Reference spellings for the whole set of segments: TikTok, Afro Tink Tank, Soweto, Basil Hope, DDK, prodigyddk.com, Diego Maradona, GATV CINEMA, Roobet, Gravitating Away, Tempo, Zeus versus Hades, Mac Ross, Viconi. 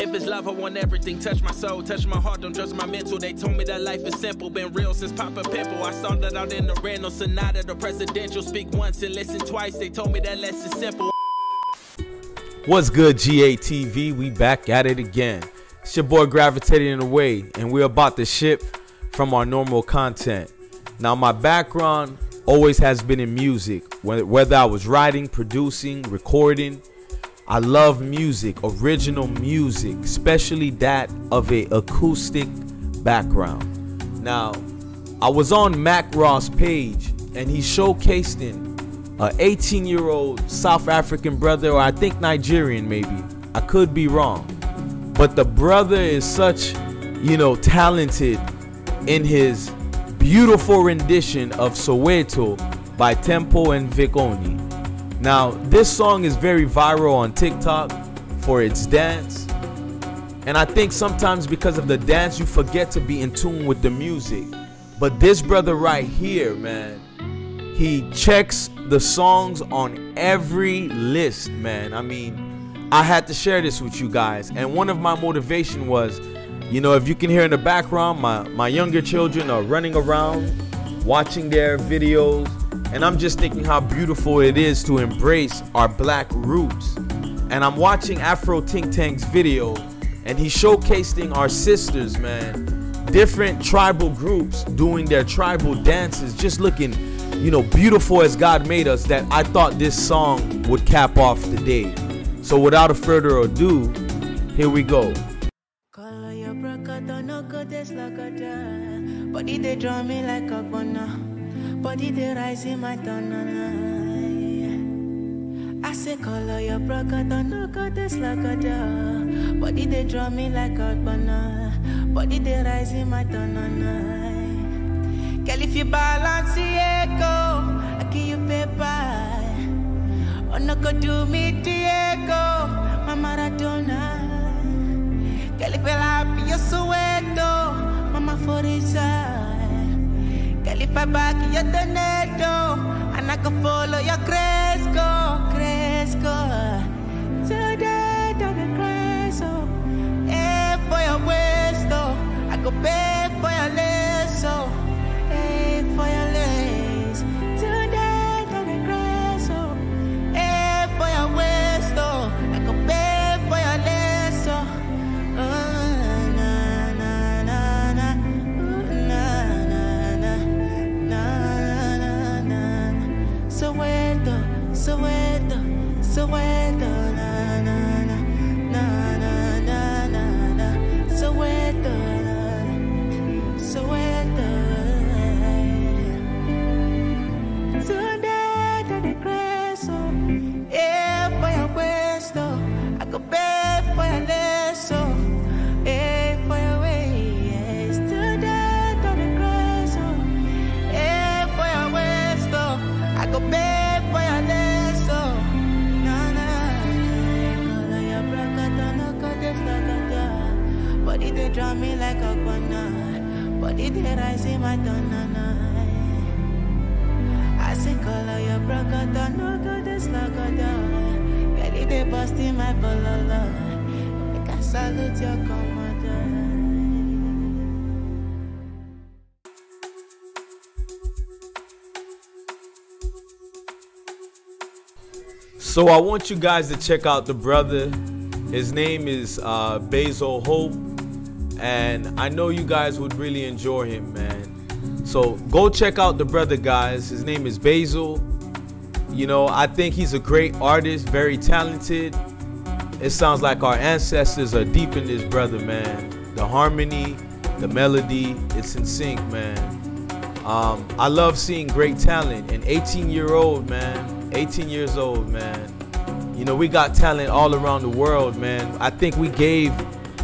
If it's love, I want everything. Touch my soul, touch my heart, don't judge my mental. They told me that life is simple, been real since Papa Pimple. I started out in the rental, Sonata, the presidential. Speak once and listen twice, they told me that less is simple. What's good, GATV? We back at it again. It's your boy Gravitating Away, and we're about to shift from our normal content. Now, my background always has been in music, whether I was writing, producing, recording. I love music, original music, especially that of an acoustic background. Now, I was on Mac Ross' page and he showcased an 18-year-old South African brother, or I think Nigerian maybe. I could be wrong. But the brother is such, talented in his beautiful rendition of Soweto by Tempo and Viconi. Now, this song is very viral on TikTok for its dance. And I think sometimes because of the dance, you forget to be in tune with the music. But this brother right here, man, he checks the songs on every list, man. I mean, I had to share this with you guys. And one of my motivation was, if you can hear in the background, my younger children are running around, watching their videos. And I'm just thinking how beautiful it is to embrace our black roots. And I'm watching Afro Tink Tank's video, and he's showcasing our sisters, man. Different tribal groups doing their tribal dances, just looking, beautiful as God made us, that I thought this song would cap off the day. So without a further ado, here we go. Body they rise in my tongue. I say color your brother, don't look at this like a dog. Body they draw me like a banana. Body they rise in my tongue. Girl, if you balance the echo, I give you paper. Oh no, go do me Diego, my Maradona. Girl, if you love your Soweto, mama Forisa. If I back your tornado, and I can follow your Cresco, Cresco. Today, don't Cresco. Eh, for your waist, oh, I go pay for your lace, oh, eh, for your lace. Today, don't Cresco. Eh, for your waist, oh, I go pay for your lace, oh, Soweto, Soweto, na na na na na na na, Soweto, Soweto. Today to the grass, oh, yeah, for your waist, oh, I go beg for your less, oh, yeah, for your waist. Today to the grass, oh, yeah, for your waist, oh, I go beg. Body they draw me like a banana. Body they rise in my tongue. I say color your brother, don't look at this like a dog. Belly they bust in my balala. Make I salute your commander. So I want you guys to check out the brother. His name is Basil Hope. And I know you guys would really enjoy him, man. So go check out the brother, guys. His name is Basil. I think he's a great artist, very talented. It sounds like our ancestors are deep in this brother, man. The harmony, the melody, it's in sync, man. I love seeing great talent. An 18-year-old, man, 18 years old, man. We got talent all around the world, man. I think we gave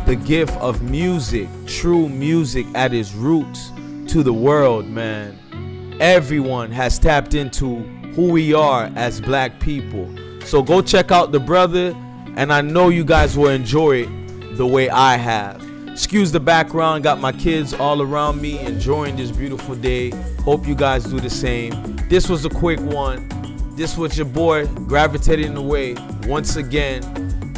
the gift of music, true music at its roots, to the world, man. Everyone has tapped into who we are as black people. So go check out the brother, and I know you guys will enjoy it the way I have. Excuse the background, got my kids all around me enjoying this beautiful day. Hope you guys do the same. This was a quick one. This was your boy Gravitating Away once again.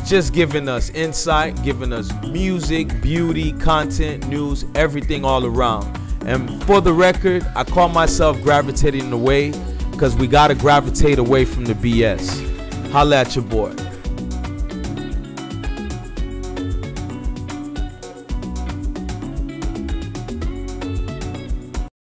just giving us insight, giving us music, beauty, content, news, everything all around. And for the record, I call myself Gravitating Away because we got to gravitate away from the BS. Holla at your boy.